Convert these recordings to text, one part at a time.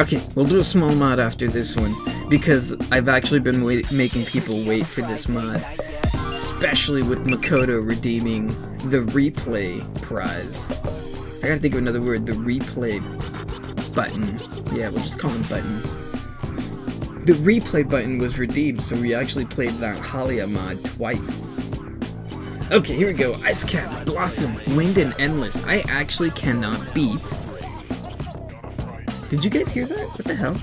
Okay, we'll do a small mod after this one, because I've actually been making people wait for this mod. Especially with Makoto redeeming the replay prize. I gotta think of another word, the replay button. Yeah, we'll just call him button. The replay button was redeemed, so we actually played that Halia mod twice. Okay, here we go. Ice Cap, Blossom, Wind, and Endless. I actually cannot beat. Did you guys hear that? What the hell?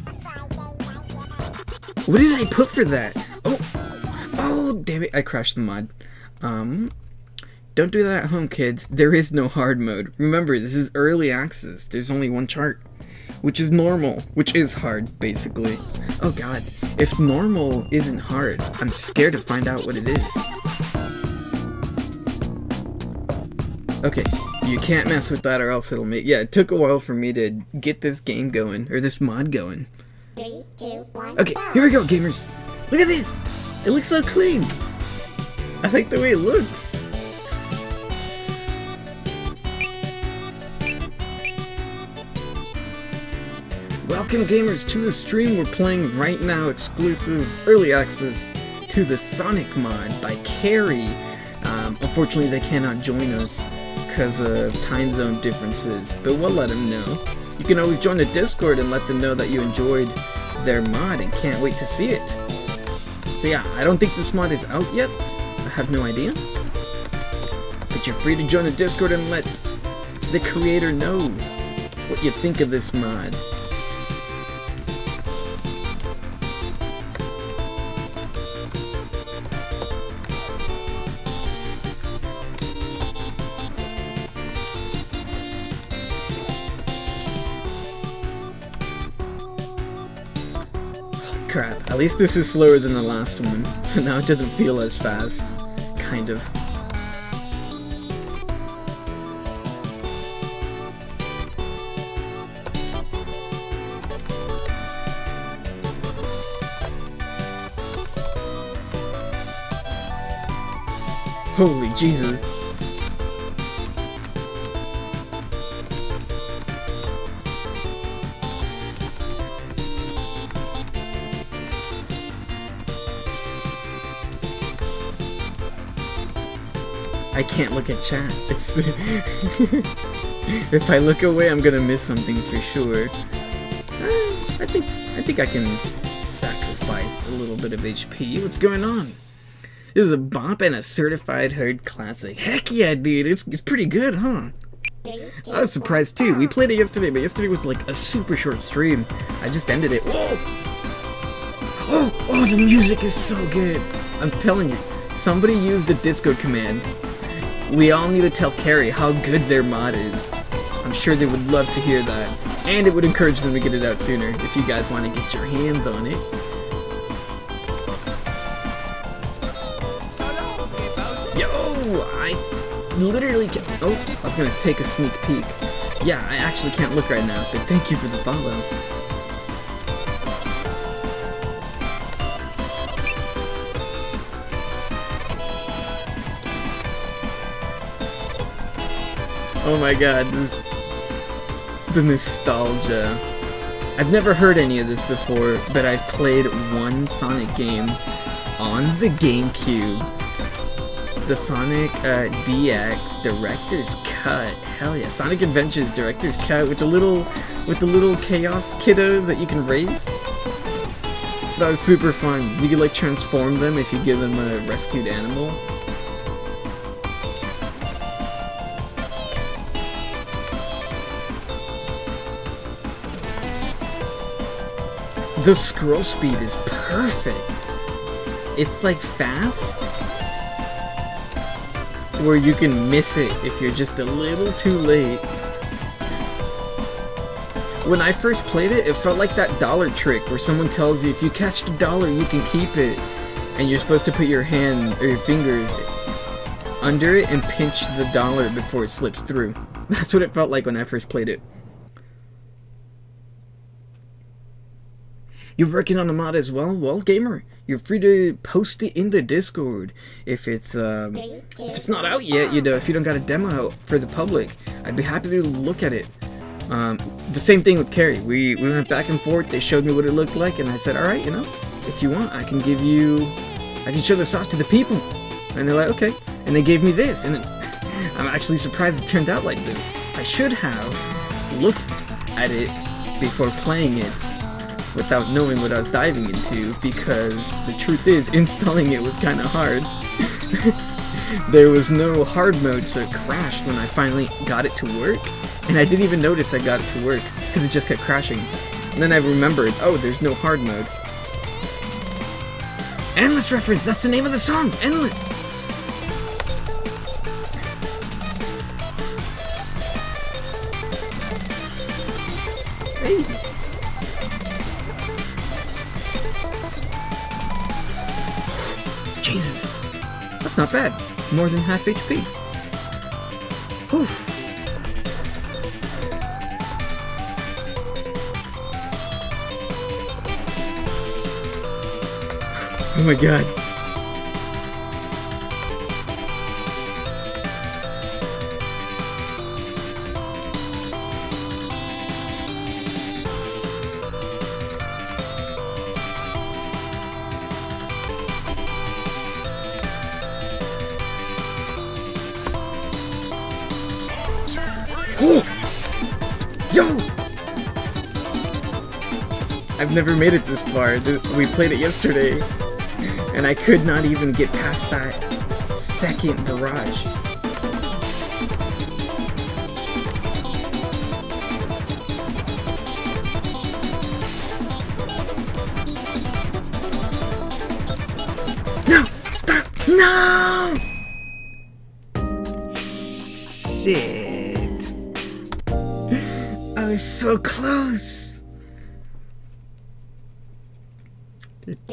What did I put for that? Oh, damn it, I crashed the mod. Don't do that at home, kids. There is no hard mode. Remember, this is early access. There's only one chart, which is normal, which is hard, basically. Oh god, if normal isn't hard, I'm scared to find out what it is. Okay, you can't mess with that or else it'll make... Yeah, it took a while for me to get this game going, or this mod going. 3, 2, 1, okay, here we go, gamers. Look at this! It looks so clean! I like the way it looks! Welcome gamers to the stream we're playing right now, exclusive early access to the Sonic mod by Kari. Unfortunately they cannot join us because of time zone differences, but we'll let them know. You can always join the Discord and let them know that you enjoyed their mod and can't wait to see it. So yeah, I don't think this mod is out yet, I have no idea, but you're free to join the Discord and let the creator know what you think of this mod. Crap, at least this is slower than the last one, so now it doesn't feel as fast, kind of. Holy Jesus. I can't look at chat. It's if I look away, I'm gonna miss something for sure. I think I can sacrifice a little bit of HP. What's going on? This is a bop and a certified herd classic. Heck yeah, dude! It's pretty good, huh? I was surprised too. We played it yesterday, but yesterday was like a super short stream. I just ended it. Whoa! Oh, the music is so good. I'm telling you, somebody used the Discord command. We all need to tell Kari how good their mod is. I'm sure they would love to hear that. And it would encourage them to get it out sooner if you guys want to get your hands on it. Yo! I literally can't... Oh, I was going to take a sneak peek. Yeah, I actually can't look right now, but thank you for the follow. Oh my god, the nostalgia. I've never heard any of this before, but I've played one Sonic game on the GameCube. The Sonic DX Director's Cut. Hell yeah, Sonic Adventures Director's Cut with the little chaos kiddo that you can raise. That was super fun. You could like transform them if you give them a rescued animal. The scroll speed is perfect. It's like fast, where you can miss it if you're just a little too late. When I first played it, it felt like that dollar trick where someone tells you if you catch the dollar, you can keep it. And you're supposed to put your hand or your fingers under it and pinch the dollar before it slips through. That's what it felt like when I first played it. You're working on a mod as well? Well, gamer, you're free to post it in the Discord if it's not out yet, you know, if you don't got a demo out for the public. I'd be happy to look at it. The same thing with Kari. We went back and forth. They showed me what it looked like, and I said, all right, you know, if you want, I can show the sauce to the people. And they're like, okay. And they gave me this, and I'm actually surprised it turned out like this. I should have looked at it before playing it without knowing what I was diving into, because the truth is, installing it was kind of hard. There was no hard mode, so it crashed when I finally got it to work. And I didn't even notice I got it to work, because it just kept crashing. And then I remembered, oh, there's no hard mode. Endless reference! That's the name of the song! Endless! Hey! Jesus! That's not bad. More than half HP. Whew. Oh my god. Oh! Yo! I've never made it this far. We played it yesterday. And I could not even get past that second garage. No! Stop! No! Shit. I was so close.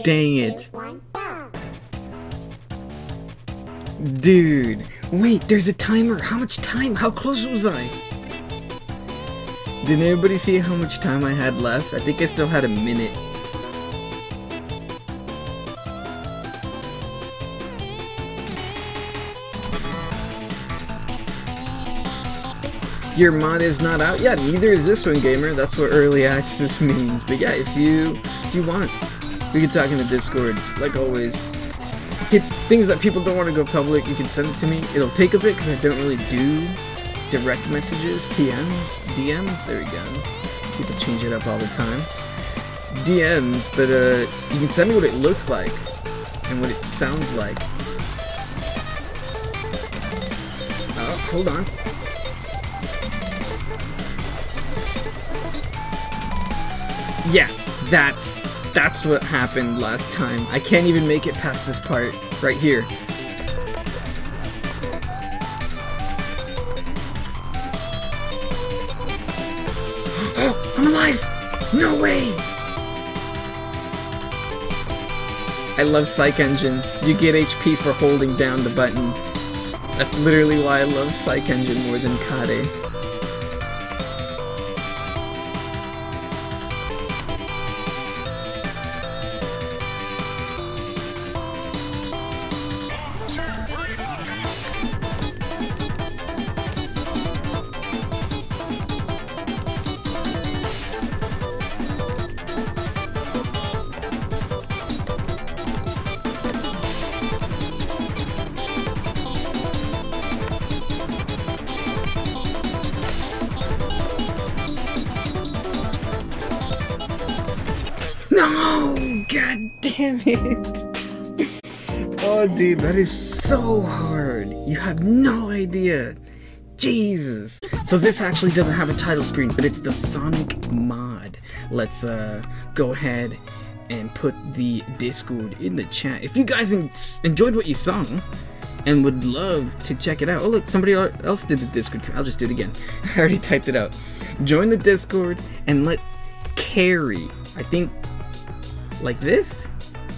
Dang it. Dude, wait, there's a timer. How much time? How close was I? Did anybody see how much time I had left? I think I still had a minute. Your mod is not out? Yeah, neither is this one, gamer. That's what early access means. But yeah, if you want, we can talk in the Discord, like always. Things that people don't want to go public, you can send it to me. It'll take a bit because I don't really do direct messages, PMs, DMs, there we go. People change it up all the time. DMs, but you can send me what it looks like and what it sounds like. Oh, hold on. Yeah, that's what happened last time. I can't even make it past this part right here. Oh, I'm alive! No way! I love Psych Engine. You get HP for holding down the button. That's literally why I love Psych Engine more than Kade. Dude, that is so hard. You have no idea. Jesus. So this actually doesn't have a title screen, but it's the Sonic mod. Let's go ahead and put the Discord in the chat. If you guys enjoyed what you saw and would love to check it out. Oh look, somebody else did the Discord. I'll just do it again. I already typed it out. Join the Discord and let Kari, I think like this,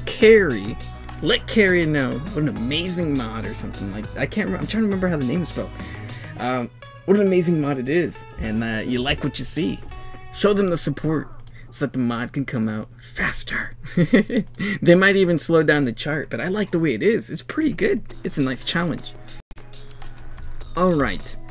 Kari. Let Kari know what an amazing mod or something like that. I can't remember. I'm trying to remember how the name is spelled. What an amazing mod it is, and you like what you see. Show them the support so that the mod can come out faster. They might even slow down the chart, but I like the way it is. It's pretty good. It's a nice challenge. All right.